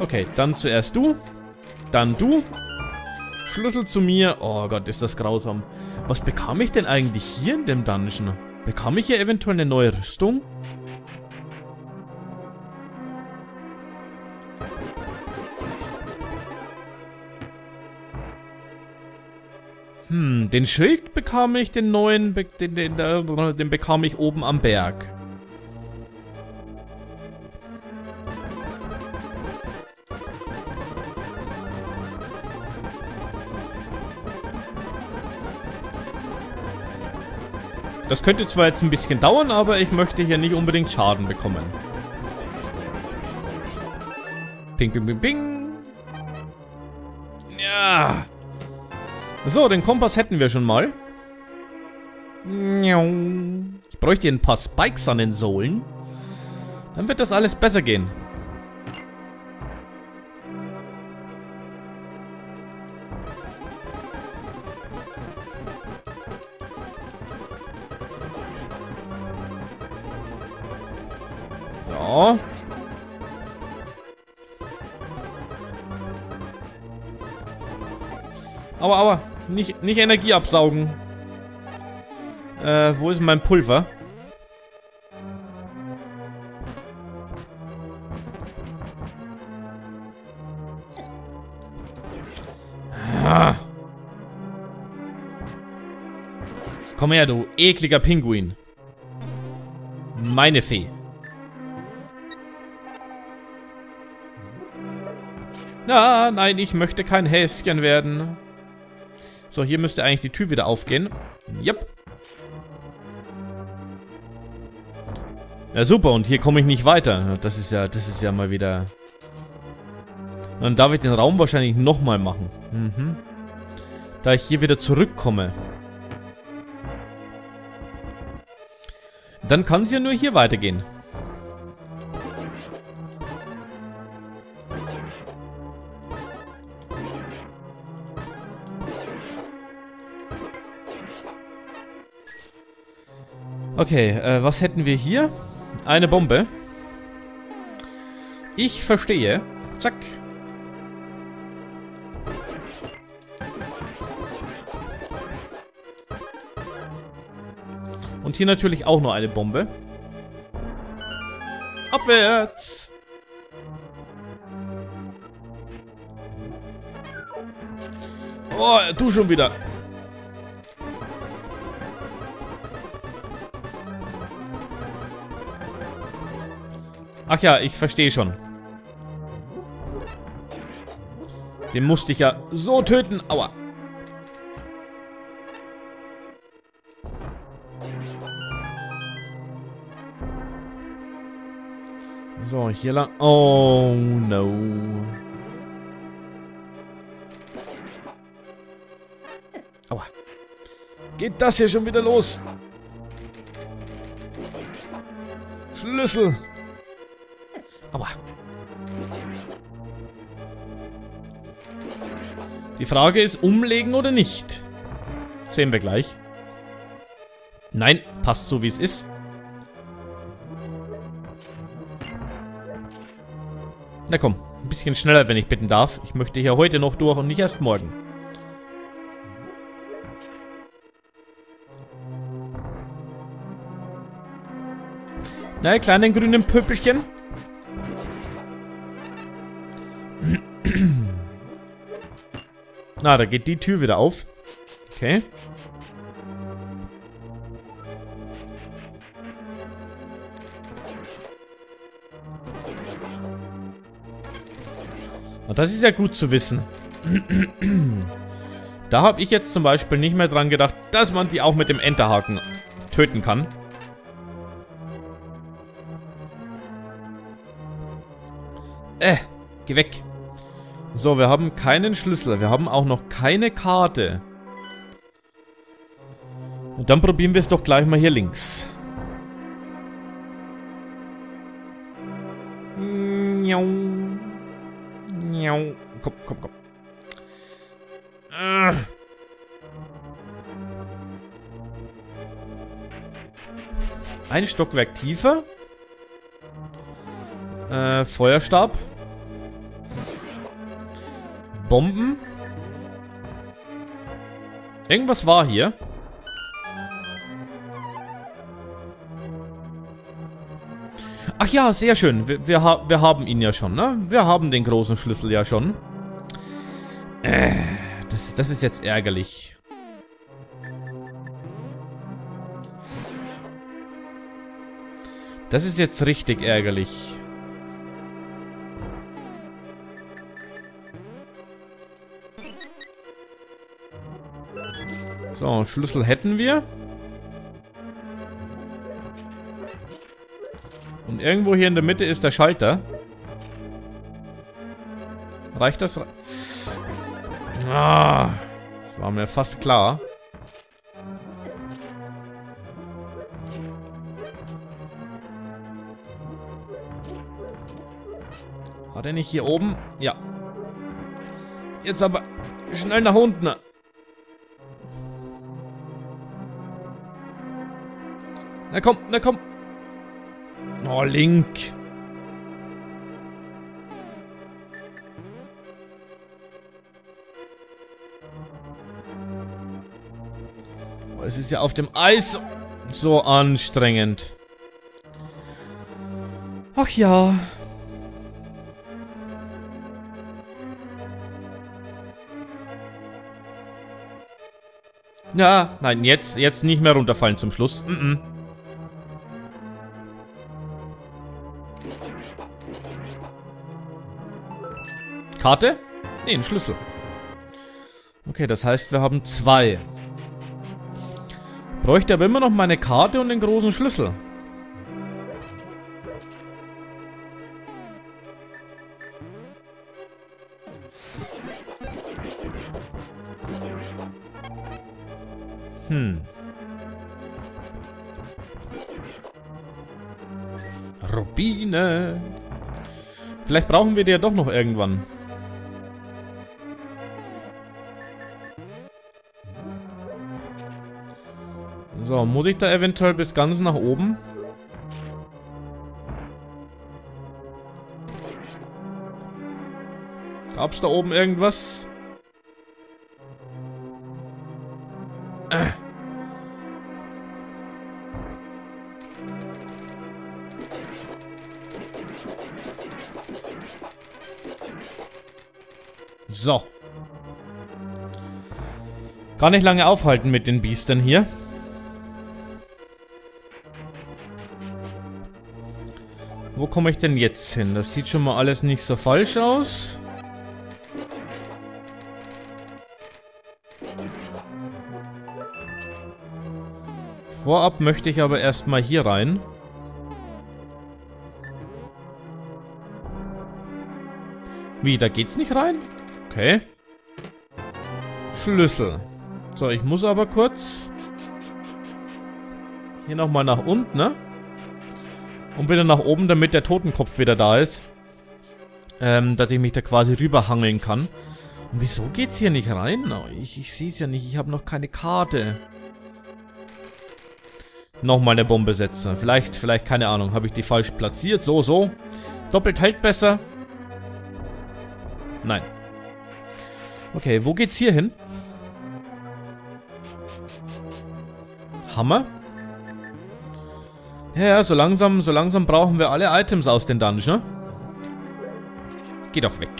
Okay, dann zuerst du. Dann du. Schlüssel zu mir. Oh Gott, ist das grausam. Was bekam ich denn eigentlich hier in dem Dungeon? Bekam ich hier eventuell eine neue Rüstung? Den Schild bekam ich, den neuen, den bekam ich oben am Berg. Das könnte zwar jetzt ein bisschen dauern, aber ich möchte hier nicht unbedingt Schaden bekommen. Ping, ping, ping, ping. Ja. So, den Kompass hätten wir schon mal. Ich bräuchte hier ein paar Spikes an den Sohlen. Dann wird das alles besser gehen. Ja. Aua, aua. Nicht Energie absaugen. Wo ist mein Pulver? Ah. Komm her, du ekliger Pinguin. Meine Fee. Na, nein, ich möchte kein Häschen werden. So, hier müsste eigentlich die Tür wieder aufgehen. Yep. Ja, super. Und hier komme ich nicht weiter. Das ist ja mal wieder... Dann darf ich den Raum wahrscheinlich nochmal machen. Mhm. Da ich hier wieder zurückkomme. Dann kann es ja nur hier weitergehen. Okay, was hätten wir hier? Eine Bombe. Ich verstehe. Zack. Und hier natürlich auch noch eine Bombe. Abwärts! Oh, du schon wieder. Ach ja, ich verstehe schon. Den musste ich ja so töten. Aua. So, hier lang. Oh, no. Aua. Geht das hier schon wieder los? Schlüssel. Aua. Die Frage ist, umlegen oder nicht? Sehen wir gleich. Nein, passt so, wie es ist. Na komm, ein bisschen schneller, wenn ich bitten darf. Ich möchte hier heute noch durch und nicht erst morgen. Na, ihr kleinen grünen Pöppelchen. Na, da geht die Tür wieder auf. Okay. Und das ist ja gut zu wissen. Da habe ich jetzt zum Beispiel nicht mehr dran gedacht, dass man die auch mit dem Enterhaken töten kann. Geh weg. So, wir haben keinen Schlüssel. Wir haben auch noch keine Karte. Und dann probieren wir es doch gleich mal hier links. Komm, komm, komm. Ein Stockwerk tiefer. Feuerstab. Bomben? Irgendwas war hier. Ach ja, sehr schön. Wir haben ihn ja schon, ne? Wir haben den großen Schlüssel ja schon. Das ist jetzt ärgerlich. Das ist jetzt richtig ärgerlich. So, Schlüssel hätten wir. Und irgendwo hier in der Mitte ist der Schalter. Reicht das? Ah, war mir fast klar. War der nicht hier oben? Ja. Jetzt aber schnell nach unten. Na komm, na komm. Oh, Link. Oh, es ist ja auf dem Eis so anstrengend. Ach ja. Na, nein, jetzt nicht mehr runterfallen zum Schluss. Karte? Nee, ein Schlüssel. Okay, das heißt, wir haben zwei. Bräuchte aber immer noch meine Karte und den großen Schlüssel. Rubine. Vielleicht brauchen wir die ja doch noch irgendwann. So, muss ich da eventuell bis ganz nach oben? Gab's da oben irgendwas? So. Gar nicht lange aufhalten mit den Biestern hier. Wo komme ich denn jetzt hin? Das sieht schon mal alles nicht so falsch aus. Vorab möchte ich aber erstmal hier rein. Wie, da geht's nicht rein? Okay. Schlüssel. So, ich muss aber kurz hier nochmal nach unten, ne? Und wieder nach oben, damit der Totenkopf wieder da ist. Dass ich mich da quasi rüberhangeln kann. Und wieso geht's hier nicht rein? Ich sehe es ja nicht. Ich habe noch keine Karte. Nochmal eine Bombe setzen. Vielleicht, keine Ahnung. Habe ich die falsch platziert? So. Doppelt hält besser. Nein. Okay, wo geht's hier hin? Hammer? Ja, so langsam brauchen wir alle Items aus den Dungeon. Geh doch weg.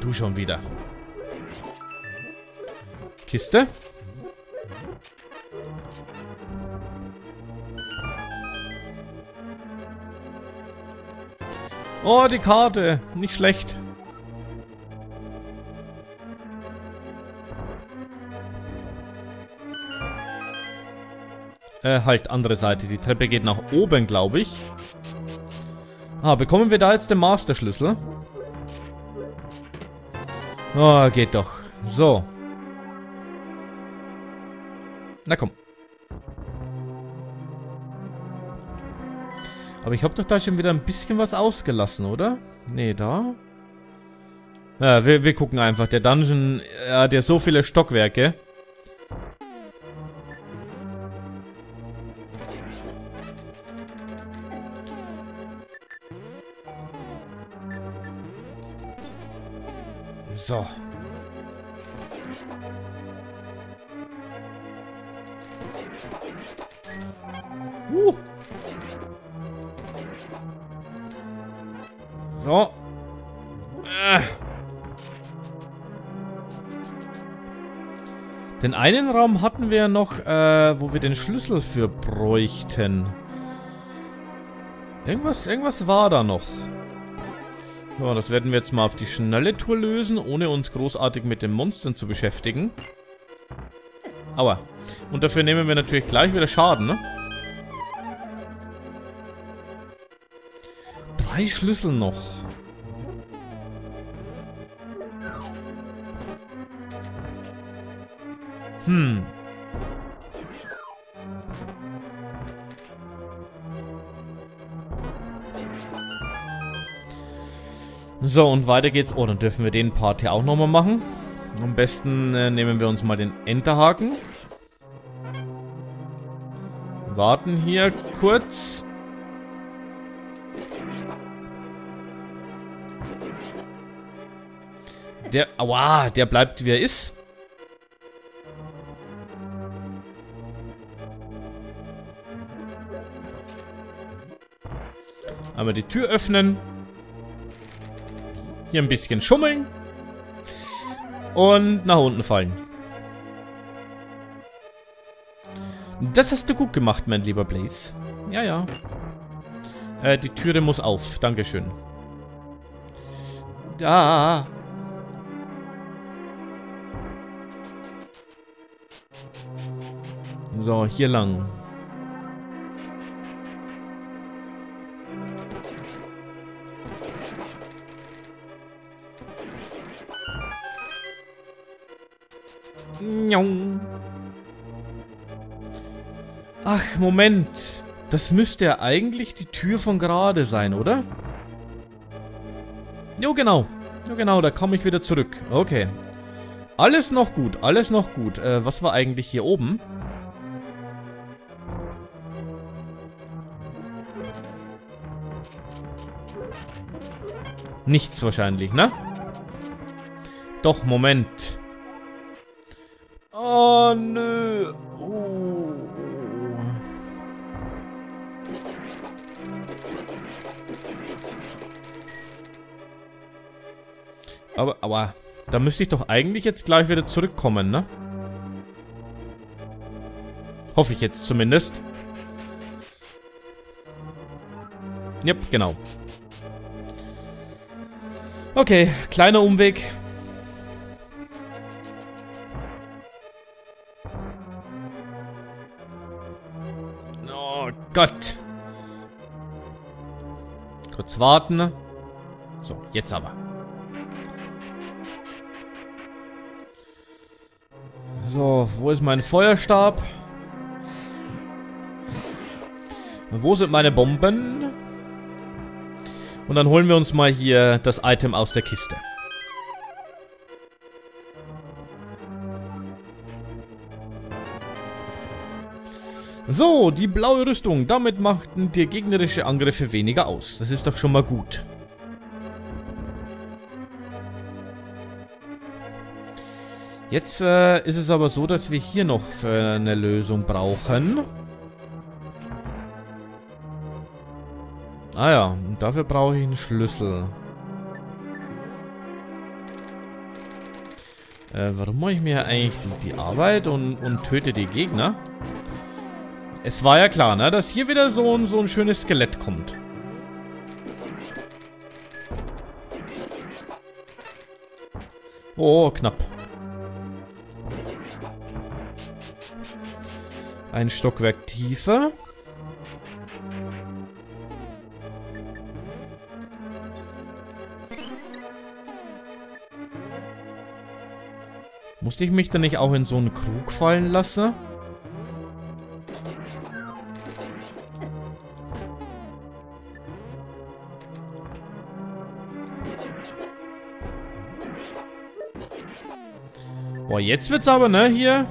Du schon wieder. Kiste? Oh, die Karte. Nicht schlecht. Halt, andere Seite. Die Treppe geht nach oben, glaube ich. Ah, bekommen wir da jetzt den Masterschlüssel? Oh, geht doch. So. Na komm. Aber ich habe doch da schon wieder ein bisschen was ausgelassen, oder? Nee, da. Ja, wir gucken einfach. Der Dungeon hat ja so viele Stockwerke. So. So. Den einen Raum hatten wir noch, wo wir den Schlüssel für bräuchten. Irgendwas war da noch. So, das werden wir jetzt mal auf die schnelle Tour lösen, ohne uns großartig mit den Monstern zu beschäftigen. Aua. Und dafür nehmen wir natürlich gleich wieder Schaden, ne? 3 Schlüssel noch. Hm. So, und weiter geht's. Oh, dann dürfen wir den Part hier auch nochmal machen. Am besten nehmen wir uns mal den Enterhaken. Warten hier kurz. Aua, der bleibt, wie er ist. Einmal die Tür öffnen. Hier ein bisschen schummeln. Und nach unten fallen. Das hast du gut gemacht, mein lieber Blaze. Ja, ja. Die Türe muss auf. Dankeschön. Da. So, hier lang. Ach, Moment. Das müsste ja eigentlich die Tür von gerade sein, oder? Jo, genau. Jo, genau, da komme ich wieder zurück. Okay. Alles noch gut, alles noch gut. Was war eigentlich hier oben? Nichts wahrscheinlich, ne? Doch, Moment. Oh, nö. Oh. Aber, da müsste ich doch eigentlich jetzt gleich wieder zurückkommen, ne? Hoffe ich jetzt zumindest. Yep, genau. Okay, kleiner Umweg. Oh Gott. Kurz warten. So, jetzt aber. So, wo ist mein Feuerstab? Wo sind meine Bomben? Und dann holen wir uns mal hier das Item aus der Kiste. So, die blaue Rüstung. Damit machten dir gegnerische Angriffe weniger aus. Das ist doch schon mal gut. Jetzt ist es aber so, dass wir hier noch eine Lösung brauchen. Ah ja, und dafür brauche ich einen Schlüssel. Warum mache ich mir eigentlich die Arbeit und töte die Gegner? Es war ja klar, ne, dass hier wieder so ein schönes Skelett kommt. Oh, knapp. Ein Stockwerk tiefer. Musste ich mich dann nicht auch in so einen Krug fallen lassen? Boah, jetzt wird's aber, ne, hier.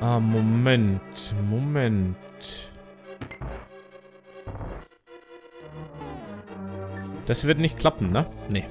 Ah, Moment. Das wird nicht klappen, ne? Nee.